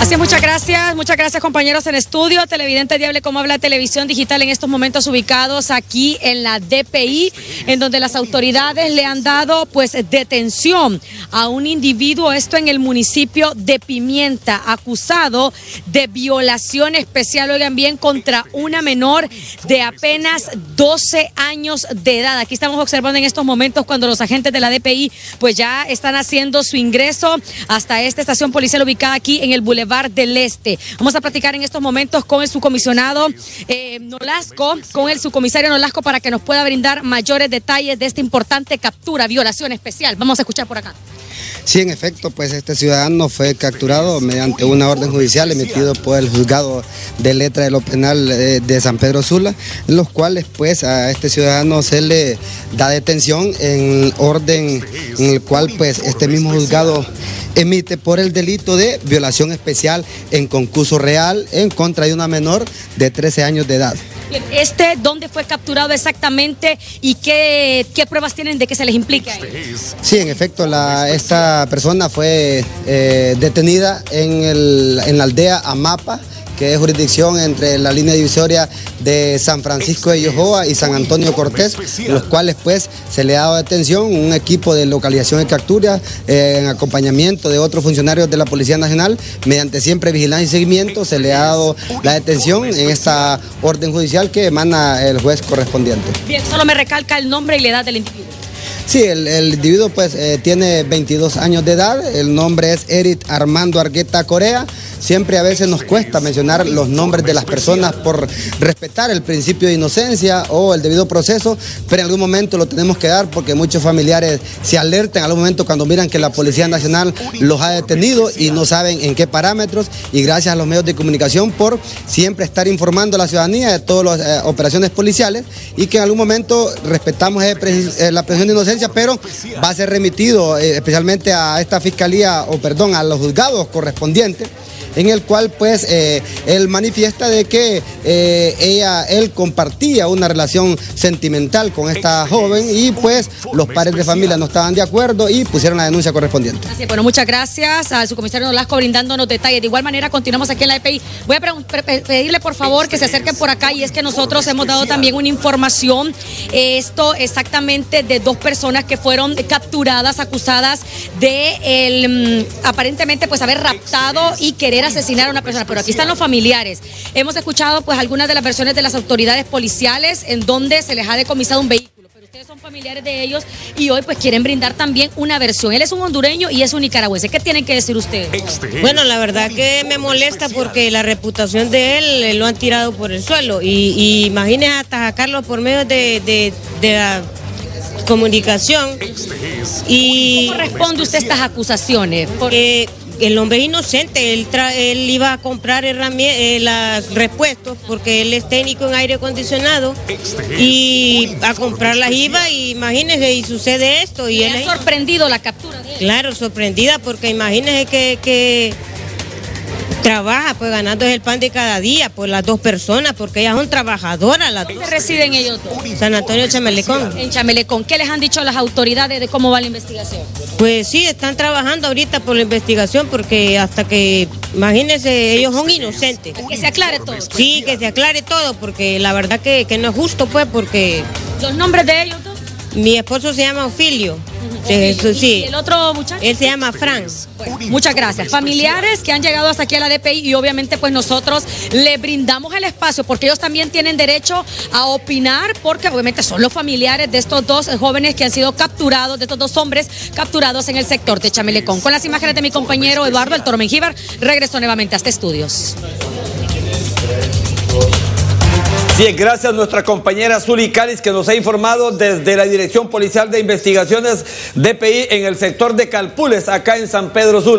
Así es, muchas gracias compañeros en estudio, televidente Diable, como habla Televisión Digital en estos momentos ubicados aquí en la DPI, en donde las autoridades le han dado pues detención a un individuo, esto en el municipio de Pimienta, acusado de violación especial, oigan bien, contra una menor de apenas 12 años de edad. Aquí estamos observando en estos momentos cuando los agentes de la DPI pues ya están haciendo su ingreso hasta esta estación policial ubicada aquí en el Boulevard del Este. Vamos a platicar en estos momentos con el subcomisionado Nolasco, con el subcomisario Nolasco, para que nos pueda brindar mayores detalles de esta importante captura, violación especial. Vamos a escuchar por acá. Sí, en efecto, pues este ciudadano fue capturado mediante una orden judicial emitido por el juzgado de letra de lo penal de San Pedro Sula, en los cuales pues a este ciudadano se le da detención en orden en el cual pues este mismo juzgado emite por el delito de violación especial en concurso real en contra de una menor de 13 años de edad. Este, ¿dónde fue capturado exactamente y qué pruebas tienen de que se les implica? Sí, en efecto, esta persona fue detenida en la aldea Amapa, que es jurisdicción entre la línea divisoria de San Francisco de Yojoa y San Antonio Cortés, los cuales pues se le ha dado detención un equipo de localización y captura en acompañamiento de otros funcionarios de la Policía Nacional. Mediante siempre vigilancia y seguimiento se le ha dado la detención en esta orden judicial que emana el juez correspondiente. Bien, solo me recalca el nombre y la edad del individuo. Sí, el individuo pues tiene 22 años de edad, el nombre es Erick Armando Argueta Corea. Siempre a veces nos cuesta mencionar los nombres de las personas por respetar el principio de inocencia o el debido proceso, pero en algún momento lo tenemos que dar porque muchos familiares se alertan al momento cuando miran que la Policía Nacional los ha detenido y no saben en qué parámetros, y gracias a los medios de comunicación por siempre estar informando a la ciudadanía de todas las operaciones policiales y que en algún momento respetamos la presunción de inocencia, pero va a ser remitido especialmente a esta fiscalía, o perdón, a los juzgados correspondientes, en el cual pues él manifiesta de que él compartía una relación sentimental con esta joven y pues los padres de familia no estaban de acuerdo y pusieron la denuncia correspondiente. Así es, bueno, muchas gracias a su comisario Nolasco brindándonos detalles. De igual manera continuamos aquí en la EPI. Voy a pedirle por favor que se acerquen por acá, y es que nosotros hemos dado también una información, esto exactamente de dos personas que fueron capturadas, acusadas de aparentemente pues haber raptado y querer asesinar a una persona, pero aquí están los familiares. Hemos escuchado pues algunas de las versiones de las autoridades policiales en donde se les ha decomisado un vehículo, pero ustedes son familiares de ellos y hoy pues quieren brindar también una versión. Él es un hondureño y es un nicaragüense. ¿Qué tienen que decir ustedes? Bueno, la verdad que me molesta porque la reputación de él lo han tirado por el suelo y imagínense hasta sacarlo por medio de la comunicación. Y ¿cómo responde usted a estas acusaciones? Porque el hombre es inocente, él iba a comprar repuestos porque él es técnico en aire acondicionado y a comprar las IVA, y imagínese, y sucede esto. Y él ha sorprendido la captura de él. Claro, sorprendida, porque imagínese que trabaja, pues ganando el pan de cada día, pues las dos personas, porque ellas son trabajadoras. ¿Dónde residen ellos dos? San Antonio, Chamelecón. En Chamelecón. ¿Qué les han dicho las autoridades de cómo va la investigación? Pues sí, están trabajando ahorita por la investigación, porque hasta que, imagínense, ellos son inocentes. Que se aclare todo. Sí, que se aclare todo, porque la verdad que no es justo, pues, porque... ¿Los nombres de ellos dos? Mi esposo se llama Ofilio. Eso sí. ¿Y el otro muchacho? Él se llama Franz. Bueno, muchas gracias. Familiares que han llegado hasta aquí a la DPI, y obviamente pues nosotros le brindamos el espacio porque ellos también tienen derecho a opinar, porque obviamente son los familiares de estos dos jóvenes que han sido capturados, de estos dos hombres capturados en el sector de Chamelecón. Con las imágenes de mi compañero Eduardo El Toro Mengíbar, regreso nuevamente a este estudios. Bien, gracias a nuestra compañera Zuli Calis, que nos ha informado desde la Dirección Policial de Investigaciones DPI en el sector de Calpules, acá en San Pedro Sula.